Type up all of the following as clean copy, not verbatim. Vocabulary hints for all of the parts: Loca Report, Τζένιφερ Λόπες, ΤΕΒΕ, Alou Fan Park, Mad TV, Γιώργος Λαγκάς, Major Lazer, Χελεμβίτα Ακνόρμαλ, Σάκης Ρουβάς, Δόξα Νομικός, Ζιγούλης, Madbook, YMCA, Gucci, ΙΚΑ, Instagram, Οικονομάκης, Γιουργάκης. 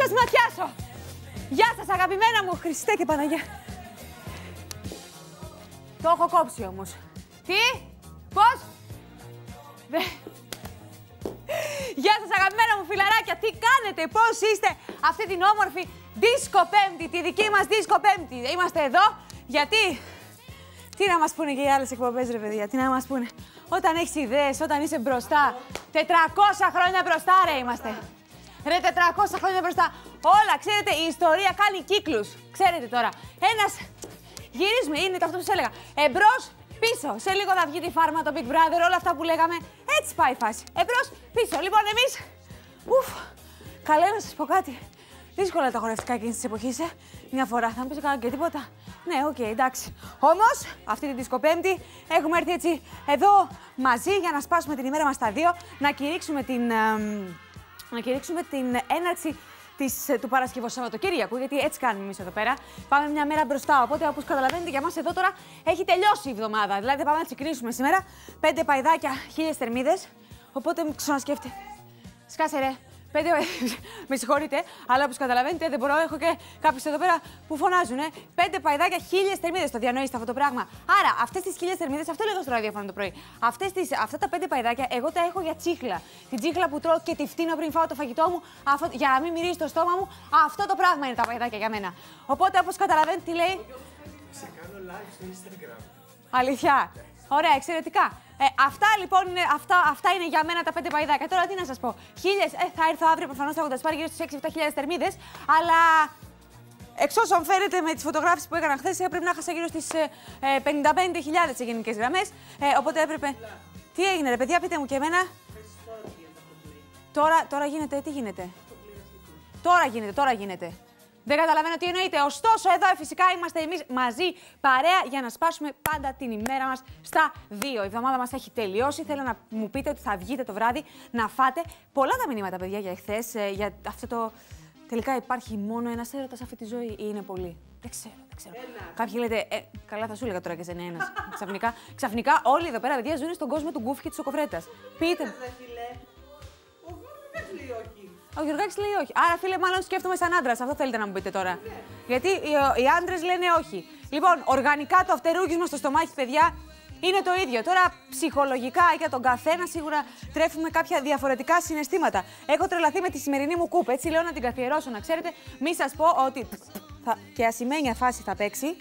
σας να πιάσω. Γεια σας, αγαπημένα μου, Χριστέ και Παναγιά. Το έχω κόψει όμως. Τι, πώς. Γεια σας, αγαπημένα μου φιλαράκια, τι κάνετε, πώς είστε αυτή την όμορφη δίσκο Πέμπτη, τη δική μας δίσκο Πέμπτη. Είμαστε εδώ γιατί, τι να μας πούνε και οι άλλες εκπομπές ρε παιδιά, τι να μας πούνε. Όταν έχεις ιδέες, όταν είσαι μπροστά, 400 χρόνια μπροστά ρε είμαστε. Ρε 400 χρόνια μπροστά, όλα ξέρετε η ιστορία κάνει κύκλους, ξέρετε τώρα. Ένας γυρίζουμε, είναι αυτό που σας έλεγα, εμπρός, πίσω, σε λίγο θα βγει τη φάρμα, το Big Brother, όλα αυτά που λέγαμε. Έτσι πάει η φάση. Εμπρός, πίσω. Λοιπόν, εμείς. Ουφ, καλέ να σας πω κάτι. Δύσκολα τα χορευτικά εκείνης της εποχής, ε. Μια φορά θα μου πεις κάνω και τίποτα. Ναι, οκ, εντάξει. Όμως, αυτή την δισκοπέμπτη έχουμε έρθει έτσι εδώ μαζί για να σπάσουμε την ημέρα μας στα δύο, να κηρύξουμε την έναρξη του Παρασκευού Σαββατοκύριακου, γιατί έτσι κάνουμε εμείς εδώ πέρα. Πάμε μια μέρα μπροστά. Οπότε, όπως καταλαβαίνετε, για μας εδώ τώρα έχει τελειώσει η εβδομάδα. Δηλαδή, θα πάμε να τσικρίνουμε σήμερα 5 παϊδάκια, 1000 θερμίδες. Οπότε, μην ξανασκέφτε. Σκάσε, ρε. 5... Με συγχωρείτε, αλλά όπως καταλαβαίνετε, δεν μπορώ. Έχω και κάποιους εδώ πέρα που φωνάζουν. 5 παϊδάκια, 1000 θερμίδες. Το διανοείστε αυτό το πράγμα. Άρα, αυτές τις 1000 θερμίδες, αυτό λέγω στο ραδιόφωνο το πρωί. Αυτά τα 5 παϊδάκια, εγώ τα έχω για τσίχλα. Την τσίχλα που τρώω και τη φτύνω πριν φάω το φαγητό μου, για να μην μυρίζει το στόμα μου. Αυτό το πράγμα είναι τα παϊδάκια για μένα. Οπότε, όπως καταλαβαίνετε, τι λέει. Σε κάνω live στο Instagram. Αλήθεια. Ωραία, εξαιρετικά. Αυτά λοιπόν είναι, αυτά είναι για μένα τα 5 παϊδάκια. Τώρα τι να σας πω. 1000, θα έρθω αύριο προφανώς, θα πάρει γύρω στις 6-7.000 θερμίδες. Αλλά εξ όσων φαίνεται με τις φωτογράφεις που έκανα χθες, έπρεπε να χάσα γύρω στις 55.000 σε γενικές γραμμές. Οπότε έπρεπε. Τι έγινε, ρε παιδιά, πείτε μου και εμένα. Τώρα γίνεται, τι γίνεται. Τώρα γίνεται. Δεν καταλαβαίνω τι εννοείται. Ωστόσο, εδώ φυσικά είμαστε εμείς μαζί παρέα για να σπάσουμε πάντα την ημέρα μας στα δύο. Η εβδομάδα μας έχει τελειώσει. Θέλω να μου πείτε ότι θα βγείτε το βράδυ να φάτε. Πολλά τα μηνύματα, παιδιά, για εχθές. Για αυτό το. Τελικά υπάρχει μόνο ένας έρωτας αυτή τη ζωή, ή είναι πολύ. Δεν ξέρω. Κάποιοι λέτε. Καλά, θα σου έλεγα τώρα και δεν είναι ένας. Ξαφνικά όλοι εδώ πέρα, παιδιά, ζουν στον κόσμο του γκουφ και τη σοκοφρέτα. Πείτε. Ο Γιουργάκης λέει όχι. Άρα, φίλε, μάλλον σκέφτομαι σαν άντρας. Αυτό θέλετε να μου πείτε τώρα. Ναι. Γιατί οι άντρες λένε όχι. Λοιπόν, οργανικά το αυτερούγισμα στο στομάχι, παιδιά, είναι το ίδιο. Τώρα, ψυχολογικά για τον καθένα, σίγουρα τρέφουμε κάποια διαφορετικά συναισθήματα. Έχω τρελαθεί με τη σημερινή μου κούπα. Έτσι λέω να την καθιερώσω, να ξέρετε. Μη σας πω ότι. Και ασημένια φάση θα παίξει.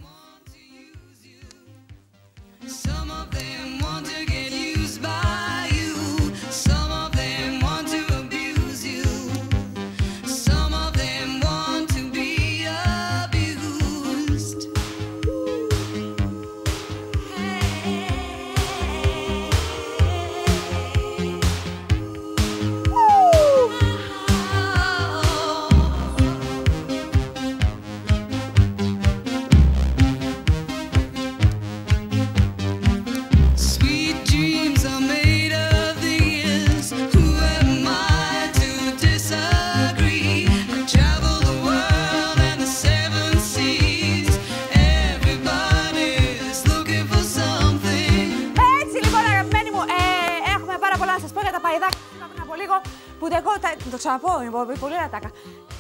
Το ξαναπώ, είναι πολύ ατάκα.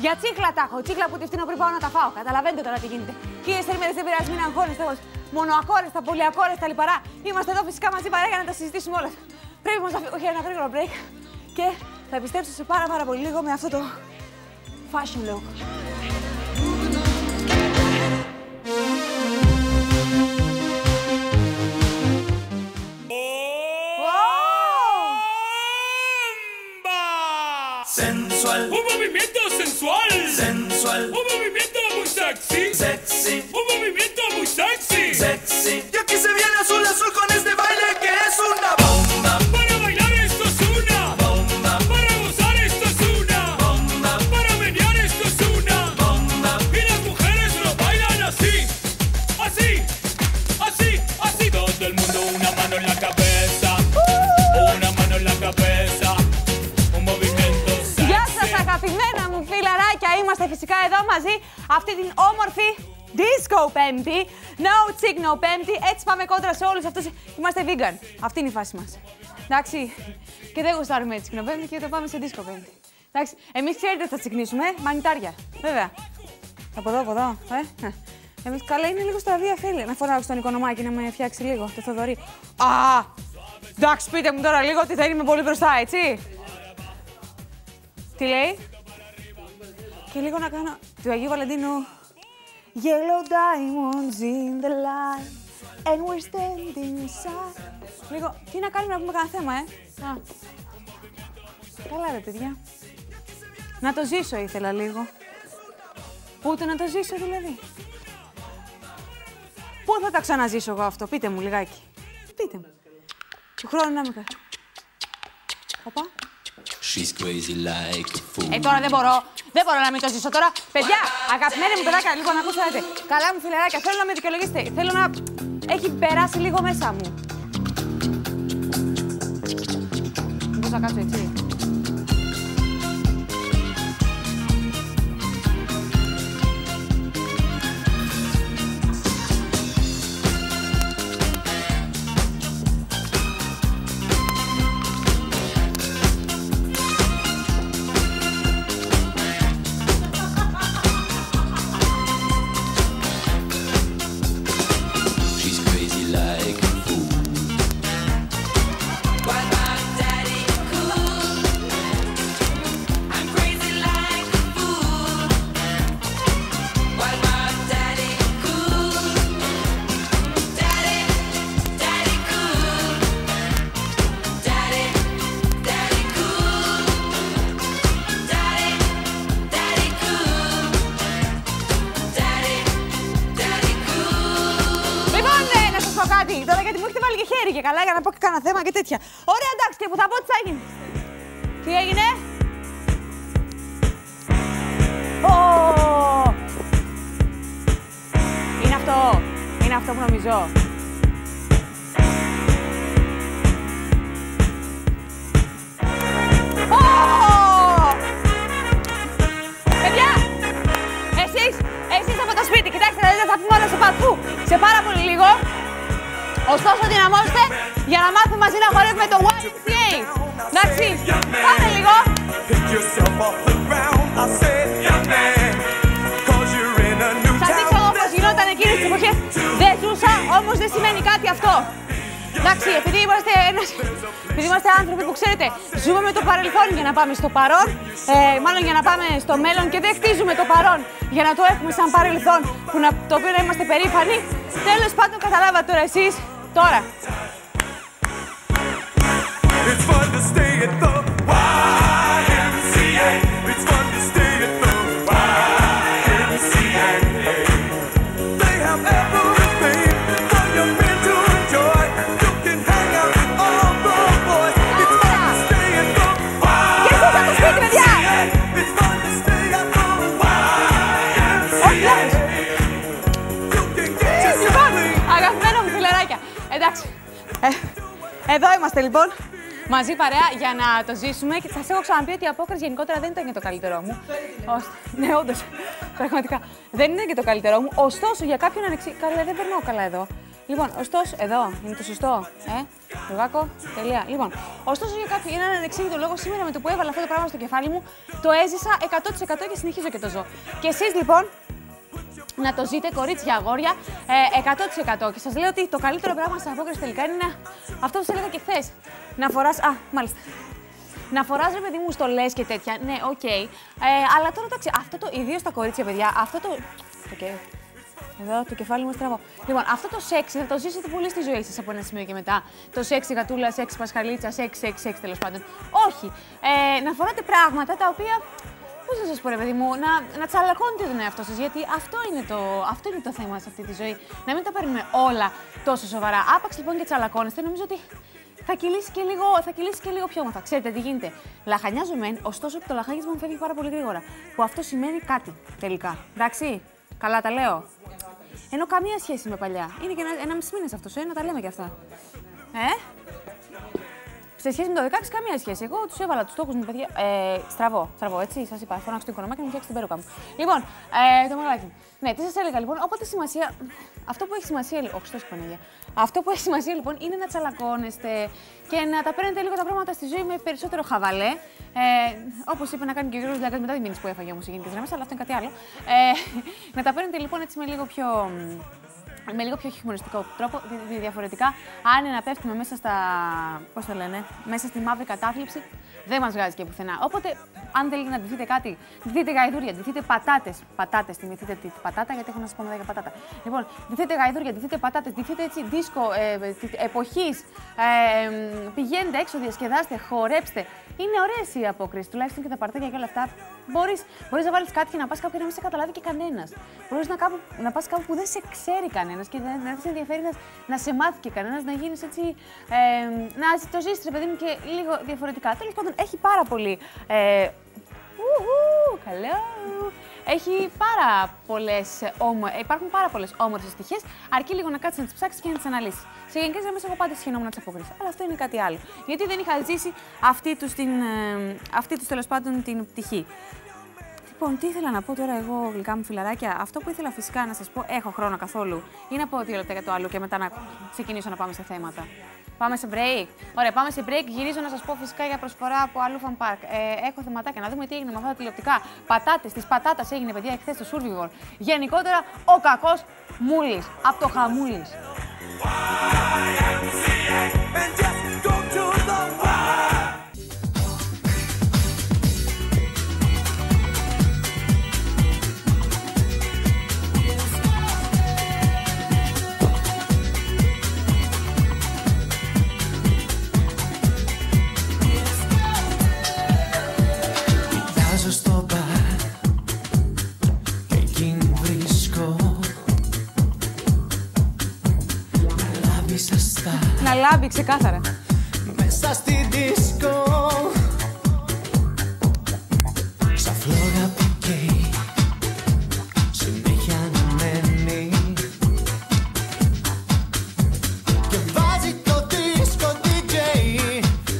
Για τσίχλα τα έχω. Τσίχλα που τη φτύνω πριν πάω να τα φάω. Καταλαβαίνετε τώρα τι γίνεται. 1000 θερμίδες δεν πειράζει, μην αγχώνεστε. Μονοακόρεστα, πολυακόρεστα, λιπαρά. Είμαστε εδώ φυσικά μαζί παρέα για να τα συζητήσουμε όλα. Πρέπει όμως να φύγω για ένα γρήγορο break και θα επιστρέψω σε πάρα πολύ λίγο με αυτό το fashion look. Sensual. Un movimiento sensual. Sensual. Un movimiento muy sexy. Sexy. Un movimiento muy sexy. Sexy. Y aquí se viene azul azul con este baile que es una bomba. Para bailar esto es una bomba. Para gozar esto es una bomba. Para menear esto es una bomba. Y las mujeres lo bailan así. Así. Así. Así. Todo el mundo una mano en la cabeza. Una mano en la cabeza. Αγαπημένα μου φιλαράκια, είμαστε φυσικά εδώ μαζί αυτή την όμορφη disco Πέμπτη. No Chigno Πέμπτη. Έτσι πάμε κόντρα σε όλους αυτούς. Είμαστε vegan. Αυτή είναι η φάση μας. Εντάξει. Και δεν γουστάρουμε Chigno Πέμπτη και το πάμε σε disco Πέμπτη. Εντάξει, εμείς ξέρετε θα συγνήσουμε, μανιτάρια. Βέβαια. Από εδώ, από εδώ. Εμείς καλά είναι λίγο στα δύο φίλοι. Να φοράω στον Οικονομάκη να με φτιάξει λίγο, το Θοδωρή. Α! Εντάξει, πείτε μου τώρα λίγο ότι θα είμαι πολύ μπροστά, έτσι. Τι λέει? Και λίγο να κάνω του Αγίου Βαλεντίνου. Yellow diamonds in the light, and we're standing inside. Λίγο, τι να κάνουμε να πούμε κανένα θέμα, Α. Καλά ρε παιδιά. Να το ζήσω ήθελα λίγο. Ούτε να το ζήσω δηλαδή. Πού θα τα ξαναζήσω εγώ αυτό, πείτε μου λιγάκι. Πείτε μου. Του χρόνου να με κάνω. Οπα. Τώρα δεν μπορώ. Δεν μπορώ να μην το ζήσω τώρα. Παιδιά, αγαπημένοι μου παιδάκια, λίγο να ακούσατε. Καλά μου φιλαράκια, θέλω να με δικαιολογήσετε. Θέλω να... Έχει περάσει λίγο μέσα μου. Μπορείς να κάτσω έτσι. Τώρα γιατί μου έχετε βάλει και χέρι και καλά για να πω και κάνα θέμα και τέτοια. Ωραία, εντάξει, και που θα πω τι θα γίνει. Τι έγινε? Είναι αυτό. Είναι αυτό που νομίζω. Παιδιά, εσείς από το σπίτι, κοιτάξτε, δηλαδή θα πούμε όλα σε παθού. Σε πάρα πολύ λίγο. Ωστόσο, δυναμώστε για να μάθουμε μαζί να χορεύουμε το YMCA. Εντάξει, πάμε λίγο. Σας δείξω όπως γινόταν εκείνες τις εποχές. Δεν ζούσα, όμως δεν σημαίνει κάτι αυτό. Εντάξει, επειδή είμαστε άνθρωποι που ξέρετε, ζούμε με το παρελθόν για να πάμε στο παρόν, μάλλον για να πάμε στο μέλλον και δεν χτίζουμε το παρόν για να το έχουμε σαν παρελθόν, το οποίο να είμαστε περήφανοι. Τέλος πάντων, καταλάβατε τώρα εσείς, τώρα. Εντάξει, εδώ είμαστε λοιπόν, μαζί παρέα για να το ζήσουμε και σας έχω ξαναπεί ότι η απόκριση γενικότερα δεν ήταν και το καλύτερό μου. Ναι, όντως, πραγματικά, δεν ήταν και το καλύτερό μου, ωστόσο για κάποιον καλά, δεν περνάω καλά εδώ. Λοιπόν, ωστόσο, εδώ, είναι το σωστό, Λουγάκο, τελεία. Λοιπόν, ωστόσο για κάποιον έναν ανεξήγητο λόγο σήμερα με το που έβαλα αυτό το πράγμα στο κεφάλι μου, το έζησα 100% και συνεχίζω και το ζω. Και εσείς λοιπόν, να το ζείτε, κορίτσια, αγόρια, 100%. Και σας λέω ότι το καλύτερο πράγμα στην απόκριση τελικά είναι αυτό που σας έλεγα και χθες. Να φοράς. Α, μάλιστα. Να φοράς, ρε παιδί μου, στολές και τέτοια. Ναι, οκ. Αλλά τώρα εντάξει, αυτό το. Ιδίως τα κορίτσια, παιδιά, αυτό το. Okay. Εδώ το κεφάλι μου στραβώ. Λοιπόν, αυτό το σεξ θα το ζήσετε πολύ στη ζωή σας από ένα σημείο και μετά. Το σεξ γατούλα, σεξ πασχαλίτσα, σεξ τέλος πάντων. Όχι. Να φοράτε πράγματα τα οποία. Πώς να σας πω, ρε παιδί μου, να τσαλακώνετε τον εαυτό σας, γιατί αυτό είναι το θέμα σε αυτή τη ζωή. Να μην τα παίρνουμε όλα τόσο σοβαρά. Άπαξ λοιπόν και τσαλακώνεστε, νομίζω ότι θα κυλήσει και λίγο πιο όμορφα. Ξέρετε τι γίνεται. Λαχανιάζομαι, ωστόσο το λαχάνισμα μου φεύγει πάρα πολύ γρήγορα. Που αυτό σημαίνει κάτι τελικά. Εντάξει, καλά τα λέω. Ενώ καμία σχέση με παλιά. Είναι και 1,5 μήνα αυτό, να τα λέμε κι αυτά. Σε σχέση με το 16, καμία σχέση. Εγώ του έβαλα του στόχου μου, παιδιά. Στραβώ, έτσι. Σα είπα, φώναξα το οικονομάκι και μου φτιάξει την περούκα μου. Λοιπόν, το μαγαλάκι. Ναι, τι σα έλεγα λοιπόν. Οπότε σημασία. Αυτό που έχει σημασία. Όχι, τόσο πανέγεια. Αυτό που έχει σημασία λοιπόν είναι να τσαλακώνεστε και να τα παίρνετε λίγο τα πράγματα στη ζωή με περισσότερο χαβαλέ. Όπω είπε να κάνει και ο Γιώργο Λαγκά μετά την μήνυση που έφαγε όμω οι γενικέ γραμμέ, αλλά αυτό είναι κάτι άλλο. Να τα παίρνετε λοιπόν έτσι με λίγο πιο. Με λίγο πιο χειμωνιστικό τρόπο, διαφορετικά, αν είναι να πέφτουμε μέσα στα. Πώς το λένε, μέσα στη μαύρη κατάθλιψη, δεν μας βγάζει και πουθενά. Οπότε, αν θέλετε να ντυθείτε κάτι, ντυθείτε γαϊδούρια, ντυθείτε πατάτες. Πατάτες, θυμηθείτε την πατάτα, γιατί έχω να σας πω μετά για πατάτα. Λοιπόν, ντυθείτε γαϊδούρια, ντυθείτε πατάτες, ντυθείτε έτσι δίσκο εποχής. Πηγαίνετε έξω, διασκεδάστε, χορέψτε. Είναι ωραίες οι απόκρισεις, τουλάχιστον και τα παρτάκια και όλα αυτά. Μπορείς να βάλεις κάτι και να πας κάπου και να μην σε καταλάβει και κανένας. Μπορείς να πας κάπου που δεν σε ξέρει κανένας και δεν σε ενδιαφέρει να σε μάθει και κανένας, να γίνεις έτσι. Να το ζήσεις, ρε παιδί μου, και λίγο διαφορετικά. Τέλος πάντων, έχει πάρα πολύ. Υπάρχουν πάρα πολλές όμορφες στοιχείες, αρκεί λίγο να κάτσεις να τις ψάξεις και να τις αναλύσεις. Σε γενικές γραμμές, εγώ πάντα συγχαινόμουν τις απόκρισεις. Αλλά αυτό είναι κάτι άλλο. Γιατί δεν είχα ζήσει αυτή τους τέλος πάντων την πτυχή. Λοιπόν, τι ήθελα να πω τώρα εγώ, γλυκά μου φιλαράκια. Αυτό που ήθελα φυσικά να σας πω, έχω χρόνο καθόλου, ή να πω δύο λεπτά για το άλλο και μετά να ξεκινήσω να πάμε σε θέματα. Πάμε σε break. Ωραία, πάμε σε break. Γυρίζω να σας πω φυσικά για προσφορά από άλλο Fan Park. Έχω θεματάκια να δούμε τι έγινε με αυτά τα τηλεοπτικά. Πατάτες, της πατάτας έγινε, παιδιά, εχθές στο Survivor. Γενικότερα, ο κακός Μούλης. Από το χαμούλης. Να λάμπει ξεκάθαρα. Μέσα στη δίσκο, σαν φλόγα που καίει, συνέχεια αναμένει. Και βάζει το δίσκο DJ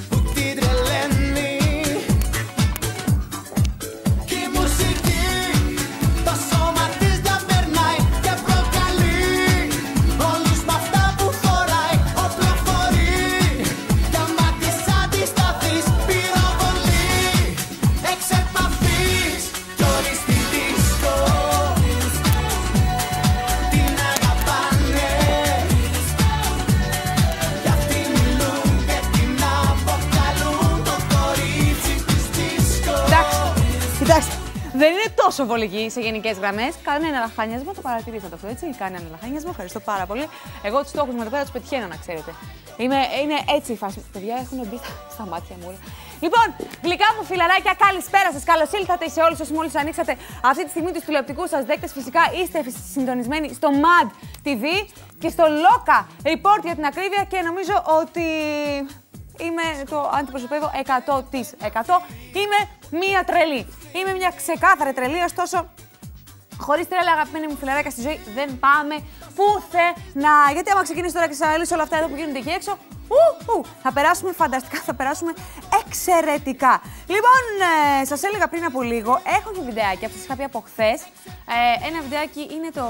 που την τρελαίνει. Και η μουσική το σώμα της να περνάει και προκαλεί όλους με αυτά. Δεν είναι τόσο βολική σε γενικές γραμμές. Κάνει ένα λαχάνιασμα, το παρατηρήσατε αυτό, έτσι. Κάνει ένα λαχάνιασμα, ευχαριστώ πάρα πολύ. Εγώ τους στόχους μου εδώ πέρα τους πετυχαίνω, να ξέρετε. Είναι έτσι η φάση. Παιδιά έχουν μπει στα μάτια μου όλα. Λοιπόν, γλυκά μου φιλαράκια, καλησπέρα σας. Καλώς ήλθατε σε όλους όσοι μόλις ανοίξατε αυτή τη στιγμή τους τηλεοπτικούς σας δέκτες. Φυσικά είστε συντονισμένοι στο Mad TV και στο Loca Report για την ακρίβεια και νομίζω ότι. Αντιπροσωπεύω 100%. Είμαι μία τρελή. Είμαι μια ξεκάθαρη τρελή, ωστόσο, χωρίς τρέλα, αγαπημένη μου φιλαράκια, στη ζωή δεν πάμε πουθενά. Γιατί άμα ξεκινήσει τώρα και σας αναλύσω όλα αυτά εδώ που γίνονται εκεί έξω, θα περάσουμε φανταστικά, θα περάσουμε εξαιρετικά. Λοιπόν, σας έλεγα πριν από λίγο, έχω και βιντεάκι, αυτό σας είχα πει από χθες. Ένα βιντεάκι είναι το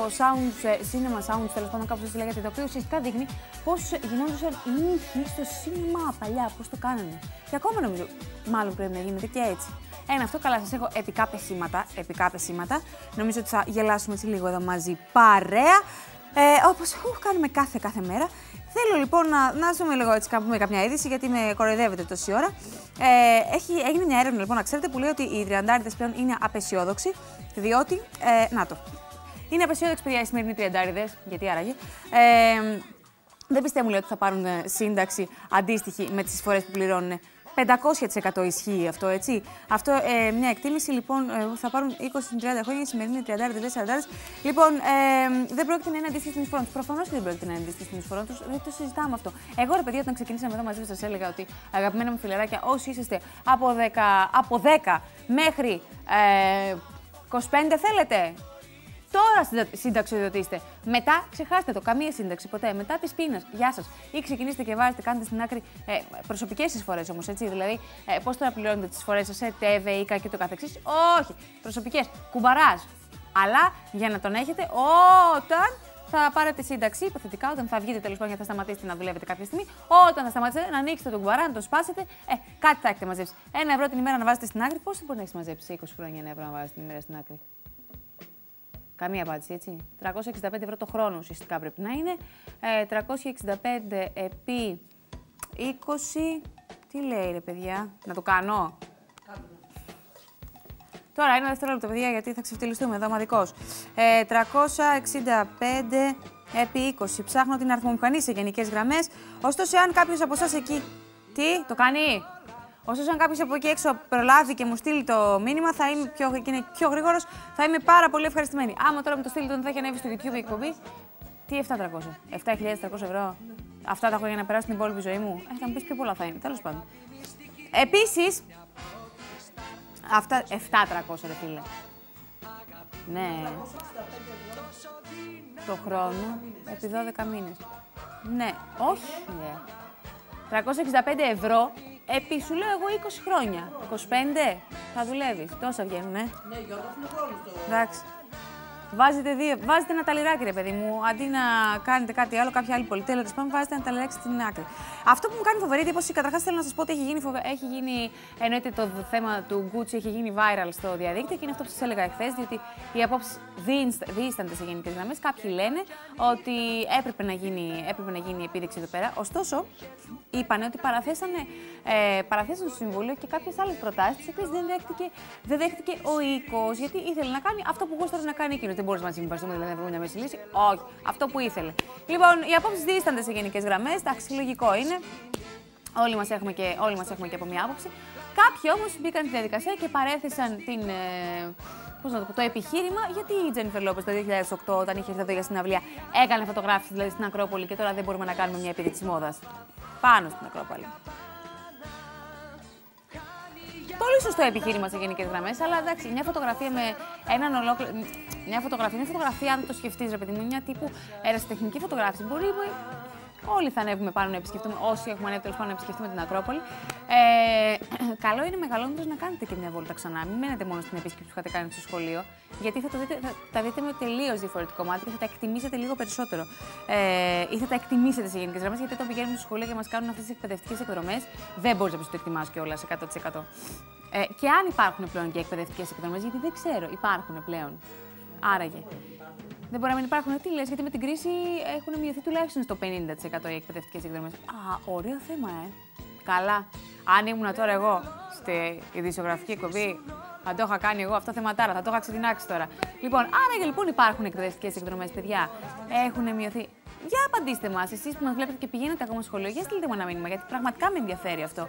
Cinema Sounds, τέλος πάντων, κάπως έτσι λέγεται, το οποίο ουσιαστικά δείχνει πώς γινόντουσαν οι ήχοι στο σινεμά παλιά, πώς το κάνανε. Και ακόμα νομίζω, μάλλον πρέπει να γίνεται και έτσι. Ένα αυτό, καλά, σας έχω επικά πεσήματα. Νομίζω ότι θα γελάσουμε έτσι λίγο εδώ μαζί παρέα, όπως κάνουμε κάθε μέρα. Θέλω λοιπόν να δούμε λίγο έτσι κάπου με κάποια είδηση, γιατί με κοροϊδεύετε τόση ώρα. Έγινε μια έρευνα λοιπόν, να ξέρετε, που λέει ότι οι τριαντάριδες πλέον είναι απεσιόδοξοι, διότι, είναι απεσιόδοξοι, παιδιά, οι σημερινοί τριαντάριδες, γιατί άραγε. Δεν πιστεύω, λέει, ότι θα πάρουν σύνταξη αντίστοιχη με τις φορές που πληρώνουν. 500% ισχύει αυτό, έτσι. Αυτό, μια εκτίμηση, λοιπόν, θα πάρουν 20-30 χρόνια, η σημερινή 30-40. Λοιπόν, δεν πρόκειται να είναι αντίστοιχη στην εισφορά τους. Προφανώς και δεν πρόκειται να είναι αντίστοιχη στην εισφορά τους, δεν το συζητάμε αυτό. Εγώ, ρε παιδιά, όταν ξεκινήσαμε εδώ μαζί σας, έλεγα ότι, αγαπημένα μου φιλεράκια, όσοι είσαστε από 10 μέχρι 25, θέλετε. Τώρα συνταξιοδοτήστε. Μετά ξεχάστε το. Καμία σύνταξη ποτέ. Μετά τη πείνα. Γεια σας. Ή ξεκινήστε και βάζετε, κάντε στην άκρη προσωπικές εισφορές όμως. Έτσι. Δηλαδή, πώς τώρα πληρώνετε τις εισφορές σας, ΤΕΒΕ, ΙΚΑ και το καθεξής. Όχι. Προσωπικές. Κουμπαράζ. Αλλά για να τον έχετε όταν θα πάρετε σύνταξη, υποθετικά, όταν θα βγείτε τέλος πάντων και θα σταματήσετε να δουλεύετε κάποια στιγμή, όταν θα σταματήσετε να ανοίξετε τον κουβαρά, να τον σπάσετε, κάτι θα έχετε μαζέψει. €1 την ημέρα να βάζετε στην άκρη, πόσο μπορεί να έχει μαζέψει σε 20 χρόνια €1 να βάζετε την ημέρα στην άκρη? Καμία απάντηση, έτσι. 365 € το χρόνο ουσιαστικά πρέπει να είναι. 365 επί 20. Τι λέει ρε παιδιά, να το κάνω? Τώρα είναι δευτερόλεπτο, παιδιά, γιατί θα ξεφτυλιστούμε εδώ ομαδικώς. 365 επί 20. Ψάχνω την αριθμομηχανή σε γενικές γραμμές. Ωστόσο, αν κάποιος από εσάς εκεί. Τι, το κάνει? Ωστόσο, αν κάποιος από εκεί έξω προλάβει και μου στείλει το μήνυμα, θα είμαι πιο γρήγορος, θα είμαι πάρα πολύ ευχαριστημένη. Άμα τώρα μου το στείλει, τότε θα έχει ανέβει στο YouTube η εκπομπή. Τι, 7.300. 7.300 €. Αυτά τα έχω για να περάσω την υπόλοιπη ζωή μου. Θα μου πεις πιο πολλά θα είναι. Τέλος πάντων. Επίσης. Αυτά 7.300 ρε φίλε. Ναι. Το χρόνο επί 12 μήνες. Ναι, όχι. Yeah. 365 € επί, σου λέω εγώ, 20 χρόνια. 25 θα δουλεύεις. Τόσα βγαίνουνε. Ναι, για όλο τον χρόνο το. Εντάξει. Βάζετε ένα ταλιράκι, ρε παιδί μου. Αντί να κάνετε κάτι άλλο, κάποια άλλη πολυτέλεια, τέλος πάντων, βάζετε ένα ταλιράκι στην άκρη. Αυτό που μου κάνει φοβερή εντύπωση, καταρχάς θέλω να σας πω ότι έχει γίνει εννοείται το θέμα του Gucci, έχει γίνει viral στο διαδίκτυο και είναι αυτό που σας έλεγα εχθές, διότι οι απόψεις διήστανται σε γενικές γραμμές. Κάποιοι λένε ότι έπρεπε να γίνει επίδειξη εδώ πέρα. Ωστόσο, είπαν ότι παραθέσανε στο Συμβούλιο και κάποιες άλλες προτάσεις, τις οποίες δεν δέχτηκε ο οίκος, γιατί ήθελε να κάνει αυτό που γούσταρε να κάνει εκείνος. Δεν μπορείς να συμβιβαστούμε, δηλαδή να βρούμε μια μέση λύση. Όχι, αυτό που ήθελε. Λοιπόν, οι απόψεις διήστανται σε γενικές γραμμές, εντάξει, λογικό είναι. Όλοι μας έχουμε και από μια άποψη. Κάποιοι όμως μπήκαν στη διαδικασία και παρέθεσαν την. Το επιχείρημα, γιατί η Τζένιφερ Λόπες το 2008, όταν είχε έρθει εδώ για συναυλία, έκανε φωτογράφηση δηλαδή στην Ακρόπολη και τώρα δεν μπορούμε να κάνουμε μια επίδειξη μόδας πάνω στην Ακρόπολη. Πολύ σωστό επιχείρημα σε γενικές γραμμές, αλλά εντάξει, μια φωτογραφία με έναν ολόκληρο. Μια φωτογραφία, αν το σκεφτείς, ρε παιδί μου, μια τύπου ερασιτεχνική φωτογράφηση. Μπορεί. Όλοι θα ανέβουμε πάνω να επισκεφτούμε, όσοι έχουμε ανέβει τέλος πάνω να επισκεφτούμε την Ακρόπολη. Καλό είναι μεγαλώνοντας να κάνετε και μια βόλτα ξανά. Μην μένετε μόνο στην επίσκεψη που είχατε κάνει στο σχολείο, γιατί θα τα δείτε με τελείως διαφορετικό μάτι και θα τα εκτιμήσετε λίγο περισσότερο. Ή θα τα εκτιμήσετε σε γενικές γραμμές, γιατί όταν πηγαίνουμε στο σχολείο και μας κάνουν αυτές τις εκπαιδευτικές εκδρομές, δεν μπορείς να πεις ότι το εκτιμάς κιόλας 100%. Και αν υπάρχουν πλέον και εκπαιδευτικές εκδρομές, γιατί δεν ξέρω, υπάρχουν πλέον. Άραγε. Δεν μπορεί να μην υπάρχουν. Τι λες, γιατί με την κρίση έχουν μειωθεί τουλάχιστον στο 50% οι εκπαιδευτικές εκδρομές. Α, ωραίο θέμα, Καλά. Αν ήμουν τώρα εγώ στη ειδησιογραφική εκπομπή, θα το είχα κάνει εγώ αυτό θεματάρα, θα το είχα ξεδινάξει τώρα. Λοιπόν, άραγε λοιπόν υπάρχουν εκπαιδευτικές εκδρομές, παιδιά. Έχουν μειωθεί. Για απαντήστε μας, εσείς που μας βλέπετε και πηγαίνετε ακόμα σχολείο, για στείλτε μου ένα μήνυμα, γιατί πραγματικά με ενδιαφέρει αυτό.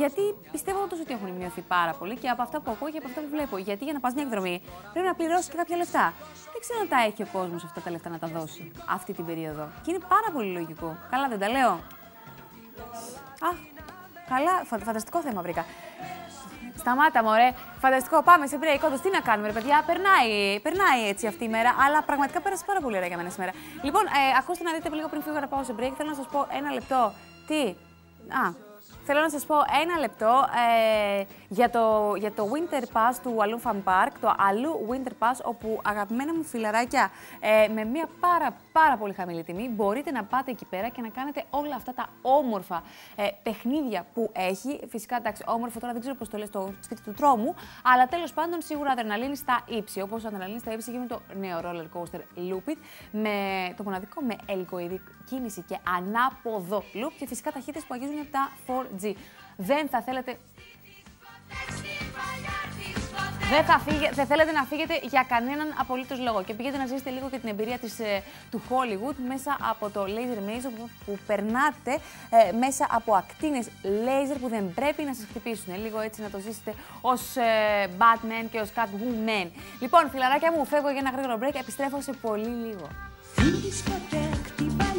Γιατί πιστεύω όντως ότι έχουν μειωθεί πάρα πολύ και από αυτά που ακούω και από αυτά που βλέπω. Γιατί για να πας μια εκδρομή πρέπει να πληρώσεις και κάποια λεφτά. Δεν ξέρω αν τα έχει ο κόσμος αυτά τα λεφτά να τα δώσει αυτή την περίοδο. Και είναι πάρα πολύ λογικό. Καλά, δεν τα λέω. Α, καλά, φανταστικό θέμα βρήκα. Σταμάτα, μωρέ. Φανταστικό. Πάμε σε break. Όντως, τι να κάνουμε, ρε παιδιά. Περνάει έτσι αυτή η μέρα, αλλά πραγματικά πέρασε πάρα πολύ ωραία για μένα σήμερα. Λοιπόν, ακούστε να δείτε λίγο πριν φύγω να πάω σε break. Θέλω να σας πω ένα λεπτό. Τι. Α. Θέλω να σας πω ένα λεπτό για το Winter Pass του Alou Fan Park, το Alou Winter Pass, όπου αγαπημένα μου φιλαράκια, με μια πάρα πολύ χαμηλή τιμή μπορείτε να πάτε εκεί πέρα και να κάνετε όλα αυτά τα όμορφα παιχνίδια που έχει. Φυσικά, εντάξει, όμορφο τώρα δεν ξέρω πώς το λες στο σπίτι του τρόμου, αλλά τέλος πάντων σίγουρα αδρεναλίνη στα ύψη. Όπως αδρεναλίνη στα ύψη γίνεται το νέο roller coaster Loop It, με το μοναδικό με ελικοειδή κίνηση και ανάποδο loop και φυσικά ταχύτητες που αγγίζουν τα 4G. Δεν θέλετε να φύγετε για κανέναν απολύτως λόγο και πηγαίνετε να ζήσετε λίγο και την εμπειρία του Hollywood μέσα από το Laser Maze, που περνάτε μέσα από ακτίνες λέιζερ που δεν πρέπει να σας χτυπήσουν. Λίγο έτσι να το ζήσετε ως Batman και ως Catwoman. Λοιπόν, φιλαράκια μου, φεύγω για ένα γρήγορο break, επιστρέφω σε πολύ λίγο. Δισκοτέκ την παλιά.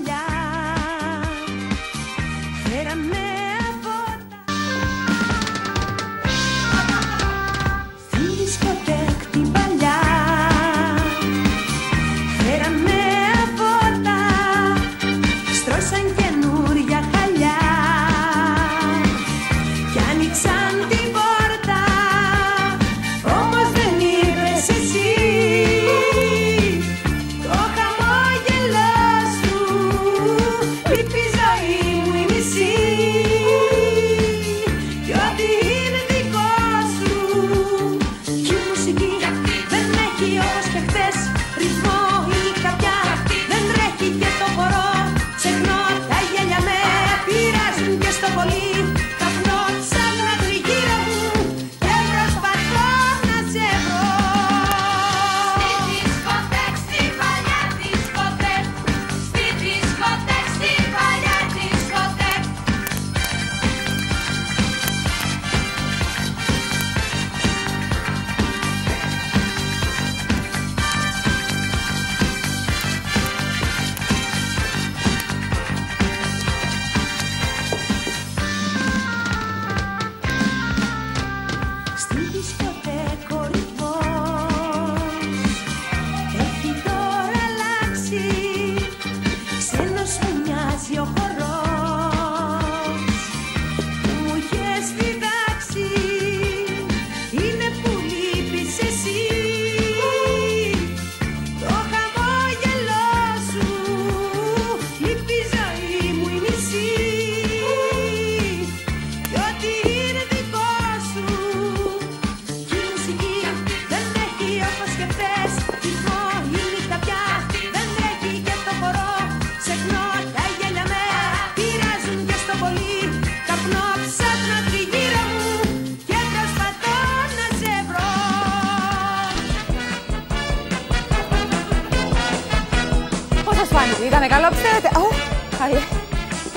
Καλόψτε.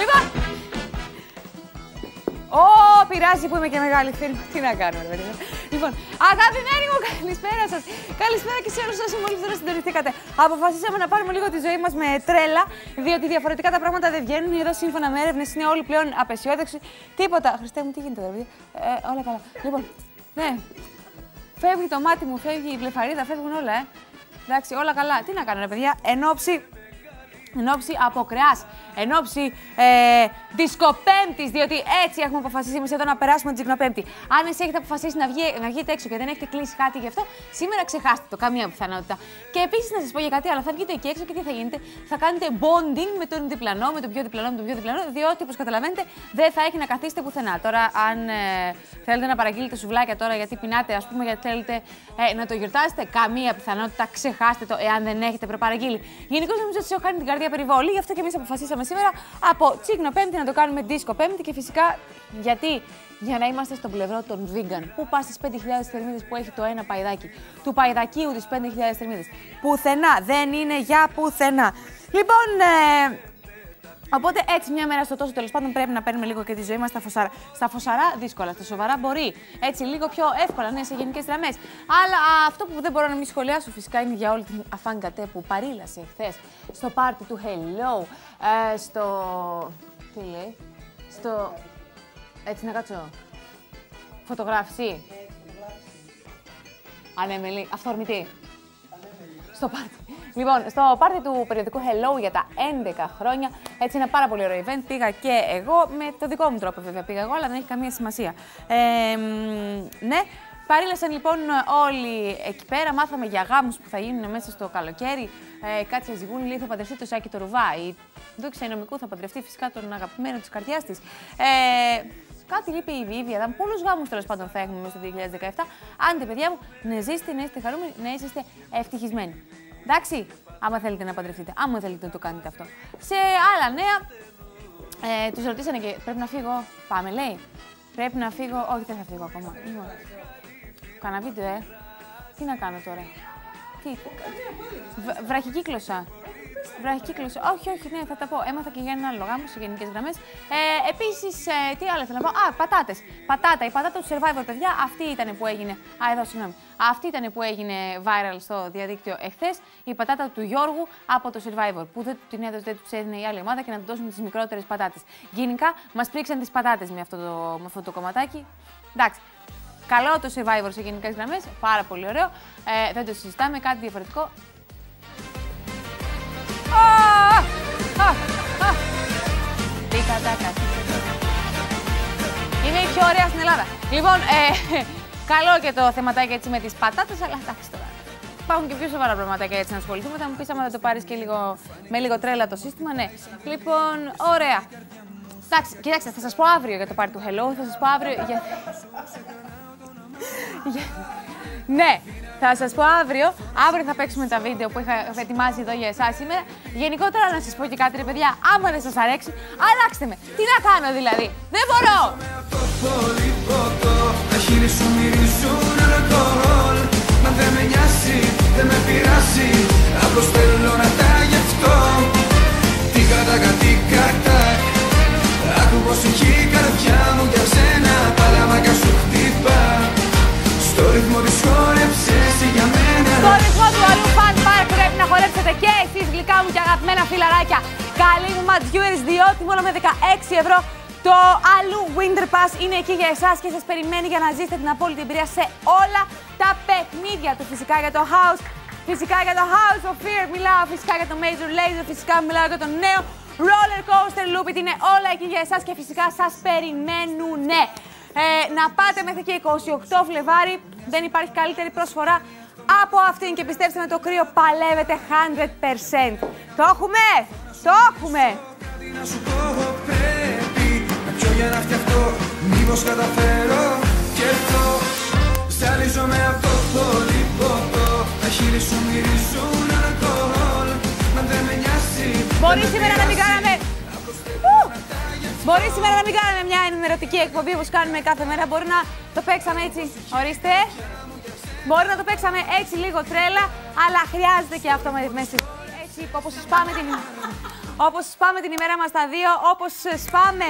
Λοιπόν. Πειράζει που είμαι και μεγάλη φίλη. Τι να κάνουμε, παιδιά. Λοιπόν, αγαπημένοι μου, καλησπέρα σας. Καλησπέρα και σε όλους όσοι μόλις τώρα συντονιστήκατε. Αποφασίσαμε να πάρουμε λίγο τη ζωή μας με τρέλα, διότι διαφορετικά τα πράγματα δεν βγαίνουν. Εδώ, σύμφωνα με έρευνες, είναι όλοι πλέον απεσιόδοξοι. Τίποτα. Χριστέ μου, τι γίνεται εδώ, παιδιά. Όλα καλά. Λοιπόν, ναι. Φεύγει το μάτι μου, φεύγει η βλεφαρίδα, φεύγουν όλα, Εντάξει, όλα καλά. Τι να κάνουμε, παιδιά. Εν όψη αποκρεάς, εν όψη δισκοπέμπτης, διότι έτσι έχουμε αποφασίσει εμείς εδώ να περάσουμε την Τζικνοπέμπτη. Αν εσείς έχετε αποφασίσει να βγείτε έξω και δεν έχετε κλείσει κάτι γι' αυτό, σήμερα ξεχάστε το, καμία πιθανότητα. Και επίσης να σας πω για κάτι άλλο: θα βγείτε εκεί έξω και τι θα γίνεται, θα κάνετε bonding με τον διπλανό, με τον πιο διπλανό, διότι όπως καταλαβαίνετε δεν θα έχει να καθίσετε πουθενά. Τώρα, αν θέλετε να παραγγείλετε σουβλάκια τώρα γιατί πεινάτε, ας πούμε, γιατί θέλετε να το γιορτάσετε, καμία πιθανότητα, ξεχάστε το εάν δεν έχετε προπαραγγείλει. Γενικώς νομίζω ότι σας έχω κάνει την καρδιά περιβολή, γι' αυτό και εμείς αποφασίσαμε σήμερα από Τσίκνο Πέμπτη να το κάνουμε Disco Πέμπτη και φυσικά γιατί. Για να είμαστε στον πλευρό των vegan, που πας στις 5.000 θερμίδες που έχει το ένα παϊδάκι, του παϊδακίου τις 5.000 θερμίδες. Πουθενά, δεν είναι για πουθενά. Λοιπόν, οπότε έτσι μια μέρα στο τόσο τέλος πάντων πρέπει να παίρνουμε λίγο και τη ζωή μας στα φωσαρά. Στα φωσαρά δύσκολα, στα σοβαρά μπορεί. Έτσι λίγο πιο εύκολα, ναι, σε γενικές γραμμές. Αλλά αυτό που δεν μπορώ να μην σχολιάσω φυσικά είναι για όλη την αφάνγκατε που παρήλασε χθες στο πάρτι του Hello. Τι λέει. Έτσι να κάτσω. Φωτογράφηση. Ανέμελη. Αυθορμητή. Στο πάρτι. Λοιπόν, στο πάρτι του περιοδικού Hello για τα 11 χρόνια. Έτσι, ένα πάρα πολύ ωραίο event. Πήγα και εγώ, με το δικό μου τρόπο βέβαια πήγα εγώ, αλλά δεν έχει καμία σημασία. Ναι, παρήλασαν λοιπόν όλοι εκεί πέρα. Μάθαμε για γάμους που θα γίνουν μέσα στο καλοκαίρι. Κάτσε Ζιγούλη λέει θα παντρευτεί το Σάκη το Ρουβά. Η Δόξα Νομικού θα παντρευτεί φυσικά τον αγαπημένο της καρδιάς της. Κάτι λείπει η Βίβια. Ήταν πολλούς γάμους τέλος πάντων θα έχουμε μέσα στο 2017. Άντε, παιδιά μου, να ζήσετε, να είστε χαρούμενοι, να είστε ευτυχισμένοι. Εντάξει, άμα θέλετε να παντρευτείτε, άμα θέλετε να το κάνετε αυτό. Σε άλλα νέα, τους ρωτήσανε και πρέπει να φύγω. Πάμε, λέει. Πρέπει να φύγω. Όχι, δεν θα φύγω ακόμα. Κάνα βίντεο, Τι να κάνω τώρα. Τι. Βραχικύκλωσα. Βραχικύκλωσα. Όχι, όχι, ναι, θα τα πω. Έμαθα και για ένα άλλο γάμο σε γενικές γραμμές. Επίσης, τι άλλο θέλω να πω. Πατάτες. Η πατάτα του Survivor, παιδιά, αυτή ήταν που έγινε. Εδώ, συγγνώμη. Αυτή ήταν που έγινε viral στο διαδίκτυο εχθές. Η πατάτα του Γιώργου από το Survivor. Που δεν την έδωσε, δεν του έδινε η άλλη ομάδα και να του δώσουν τις μικρότερες πατάτες. Γενικά, μας πρίξαν τις πατάτες με αυτό το κομματάκι. Εντάξει. Καλό το Survivor σε γενικές γραμμές. Πάρα πολύ ωραίο. Δεν το συζητάμε. Κάτι διαφορετικό. Τι κατάκα. Είναι η πιο ωραία στην Ελλάδα. Λοιπόν, καλό και το θεματάκι έτσι με τις πατάτες, αλλά εντάξει τώρα. Υπάρχουν και πιο σοβαρά πραγματάκια έτσι να ασχοληθούμε. Θα μου πεις άμα θα το πάρεις και λίγο, με λίγο τρέλα το σύστημα, ναι. Λοιπόν, ωραία. Εντάξει, κοιτάξτε, θα σας πω αύριο για το πάρτι του Hello, θα σας πω αύριο για... Ναι, θα σας πω αύριο. Αύριο θα παίξουμε τα βίντεο που είχα ετοιμάσει εδώ για εσάς σήμερα. Γενικότερα να σας πω και κάτι, ρε παιδιά, άμα δεν σας αρέσει, αλλάξτε με. Τι να κάνω δηλαδή, δεν μπορώ! Δεν με νοιάζει, δεν με πειράζει, απλώς θέλω να τα γευτώ. Τι κατακ, άκου πως έχει η καρδιά μου για σένα, παλαμάκια σου χτύπα. Στο ρυθμό της χόρεψες για μένα. Στο ρυθμό του αλλού Fan Park πρέπει να χορέψετε και εσείς γλυκά μου και αγαπημένα φιλαράκια. Καλή μου ματζιούρες, διότι μόνο με 16 ευρώ το Αλλού Winter Pass είναι εκεί για εσάς και σας περιμένει για να ζήσετε την απόλυτη εμπειρία σε όλα τα παιχνίδια του. Φυσικά για το House, φυσικά για το House of Fear μιλάω, φυσικά για το Major Lazer, φυσικά μιλάω για το νέο Roller Coaster Loop. Είναι όλα εκεί για εσάς και φυσικά σας περιμένουνε. Να πάτε μέχρι και 28 Φλεβάρι, δεν υπάρχει καλύτερη προσφορά από αυτήν και πιστέψτε με το κρύο παλεύετε 100%. Το έχουμε, το έχουμε! Για να φτιαχτώ, μήπως καταφέρω και αυτό. Ζαλίζομαι από το λιποτό. Τα χείλη σου μυρίζουν αλκοόλ. Μα δεν με νοιάζει. Μπορεί σήμερα να μην κάναμε. Μπορεί σήμερα να μην κάναμε μια ενημερωτική εκπομπή όπως κάνουμε κάθε μέρα. Μπορεί να το παίξαμε έτσι. Ορίστε. Μπορεί να το παίξαμε έτσι λίγο τρέλα, αλλά χρειάζεται και αυτό με τη μέση. Έτσι, όπως πάμε την. όπως σπάμε την ημέρα μας τα δύο, όπως σπάμε,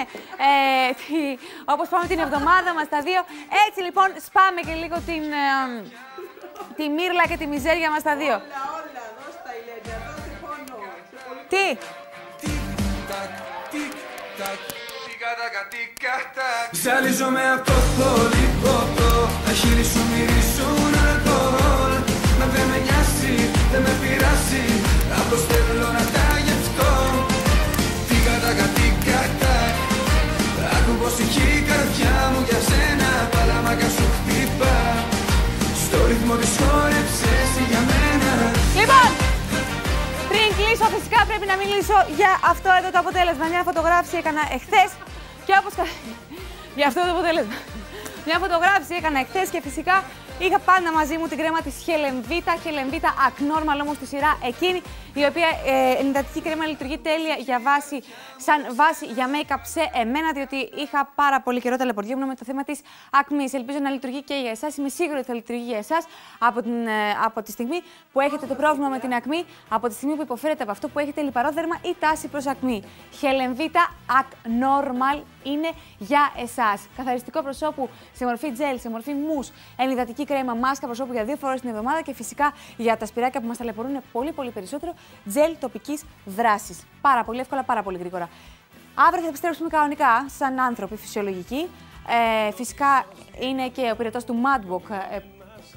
όπως σπάμε την εβδομάδα μας τα δύο, έτσι λοιπόν σπάμε και λίγο την, τη μύρλα και τη μιζέρια μας τα δύο. Όλα, όλα, δώσ' τα ηλένια, δώσ' πόνο. Τι? Ζαλίζομαι απ' το θολυποπτό, τα χείλη σου μυρίζουν αλκοόλ. Να δε με νοιάζει, δε με πειράζει, απλώς θέλω να τα γευτώ. Τίκα τάκα, τίκα τάκ, άκου πως ηχεί η καρδιά μου για σένα, παλαμάκα σου χτυπά. Στο ρυθμό της χόρεψες για μένα. Λοιπόν, πριν κλείσω φυσικά πρέπει να μιλήσω για αυτό εδώ το αποτέλεσμα. Μια φωτογράφηση έκανα εχθές. Και όπως... για αυτό το αποτέλεσμα. Μια φωτογράφηση έκανα εχθές και φυσικά είχα πάντα μαζί μου την κρέμα της Χελεμβίτα Ακνόρμαλ όμως στη σειρά εκείνη, η οποία ενυδατική κρέμα λειτουργεί τέλεια για βάση, σαν βάση για make-up σε εμένα, διότι είχα πάρα πολύ καιρό ταλαιπωριόμουν με το θέμα της ακμής. Ελπίζω να λειτουργεί και για εσάς, είμαι σίγουρη ότι θα λειτουργεί για εσάς από τη στιγμή που έχετε το πρόβλημα με την ακμή, από τη στιγμή που υποφέρετε από αυτό που έχετε λιπαρό δέρμα ή τάση προς ακμή. Χελεμβίτα Ακνόρμαλ είναι για εσάς. Καθαριστικό προσώπου σε μορφή τζέλ, σε μορφή μους, ενυδατική κρέμα, μάσκα προσώπου για 2 φορές την εβδομάδα και φυσικά για τα σπυράκια που μας ταλαιπωρούν πολύ περισσότερο, τζέλ τοπικής δράσης. Πάρα πολύ εύκολα, πάρα πολύ γρήγορα. Αύριο θα επιστρέψουμε κανονικά, σαν άνθρωποι φυσιολογικοί. Φυσικά είναι και ο πυρετός του Madbook,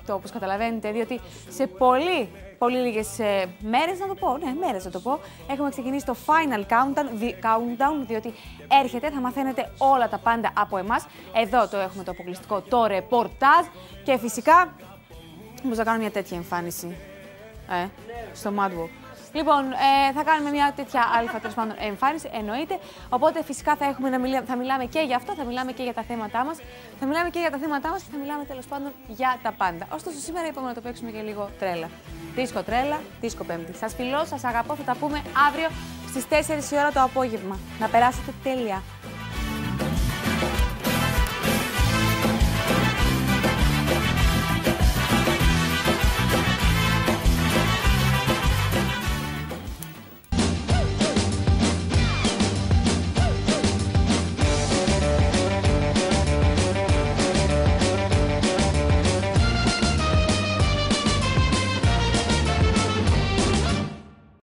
όπως καταλαβαίνετε, διότι σε πολύ λίγες μέρες, μέρες να το πω, έχουμε ξεκινήσει το Final Countdown, διότι έρχεται, θα μαθαίνετε όλα τα πάντα από εμάς. Εδώ το έχουμε το αποκλειστικό, το ρεπορτάζ και φυσικά μπορούσα να κάνω μια τέτοια εμφάνιση στο Madbook. Λοιπόν, θα κάνουμε μια τέτοια εμφάνιση, εννοείται. Οπότε φυσικά θα μιλάμε και για αυτό, θα μιλάμε και για τα θέματά μας. Θα μιλάμε και για τα θέματά μας και θα μιλάμε τέλος πάντων για τα πάντα. Ωστόσο, σήμερα είπαμε να το παίξουμε και λίγο τρέλα. Δίσκο τρέλα, δίσκο Πέμπτη. Σας φιλώ, σας αγαπώ, θα τα πούμε αύριο στις 4 η ώρα το απόγευμα. Να περάσετε τέλεια.